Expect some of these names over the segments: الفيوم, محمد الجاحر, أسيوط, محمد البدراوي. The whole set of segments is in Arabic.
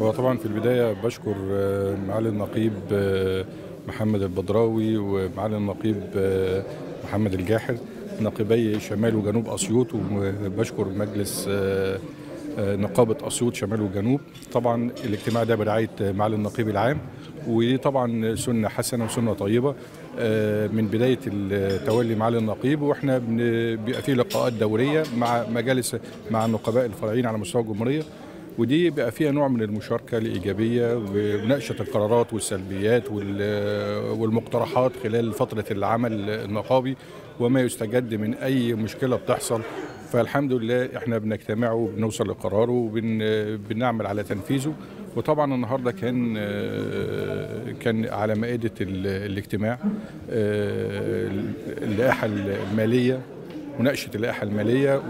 وطبعا في البداية بشكر معالي النقيب محمد البدراوي ومعالي النقيب محمد الجاحر نقيبي شمال وجنوب أسيوط، وبشكر مجلس نقابة أسيوط شمال وجنوب. طبعا الاجتماع ده برعاية معالي النقيب العام، وطبعا سنة حسنة وسنة طيبة من بداية التولي معالي النقيب، واحنا بيبقى فيه لقاءات دورية مع مجالس مع النقباء الفرعيين على مستوى الجمهورية، ودي بقى فيها نوع من المشاركة الإيجابية ومناقشة القرارات والسلبيات والمقترحات خلال فترة العمل النقابي وما يستجد من أي مشكلة بتحصل. فالحمد لله احنا بنجتمع وبنوصل لقراره وبنعمل على تنفيذه. وطبعا النهارده كان على مائدة الاجتماع اللائحة المالية، مناقشة اللائحة المالية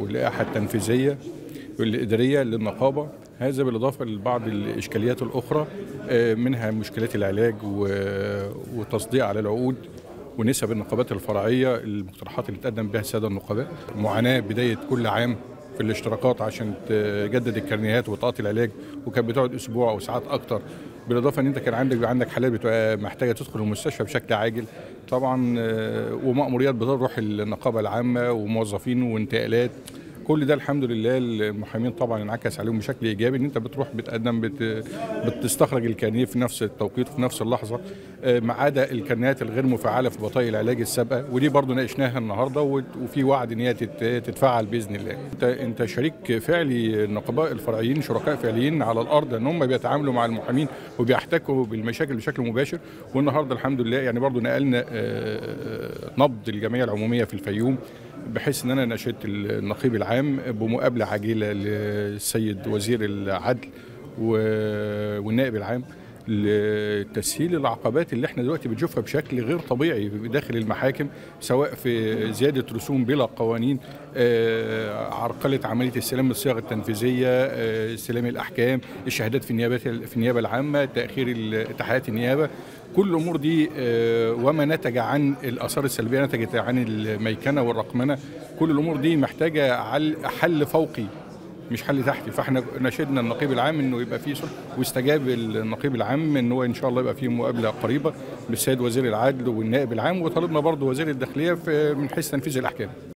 واللائحة التنفيذية والإدارية للنقابة، هذا بالإضافة لبعض الإشكاليات الأخرى منها مشكلات العلاج والتصديق على العقود ونسب النقابات الفرعية، المقترحات اللي تقدم بها السادة النقباء، معاناة بداية كل عام في الاشتراكات عشان تجدد الكرنيهات وتقاطع العلاج، وكانت بتقعد أسبوع أو ساعات أكتر، بالإضافة إن أنت كان عندك حالات بتبقى محتاجة تدخل المستشفى بشكل عاجل طبعا، ومأموريات بتروح النقابة العامة وموظفين وانتقالات. كل ده الحمد لله المحامين طبعا انعكس عليهم بشكل ايجابي، ان انت بتروح بتقدم بتستخرج الكارنيه في نفس التوقيت وفي نفس اللحظه، ما عدا الكارنيهات الغير مفعله في بطايق العلاج السابقه، ودي برضو ناقشناها النهارده وفي وعد ان هي تتفعل باذن الله. انت شريك فعلي، النقباء الفرعيين شركاء فعليين على الارض ان هم بيتعاملوا مع المحامين وبيحتكوا بالمشاكل بشكل مباشر، والنهارده الحمد لله يعني برضو نقلنا نبض الجمعيه العموميه في الفيوم، بحيث ان انا ناشدت النقيب العام بمقابله عاجله للسيد وزير العدل والنائب العام لتسهيل العقبات اللي احنا دلوقتي بنشوفها بشكل غير طبيعي داخل المحاكم، سواء في زياده رسوم بلا قوانين، عرقله عمليه استلام الصيغ التنفيذيه، استلام الاحكام، الشهادات في النيابه العامه، تاخير اتحادات النيابه. كل الامور دي وما نتج عن الاثار السلبيه نتجت عن الميكنه والرقمنه، كل الامور دي محتاجه حل فوقي مش حل تحتي. فاحنا ناشدنا النقيب العام انه يبقى فيه صلح، واستجاب النقيب العام ان هو ان شاء الله يبقى فيه مقابله قريبه بالسيد وزير العدل والنائب العام، وطالبنا برضه وزير الداخليه من حيث تنفيذ الاحكام.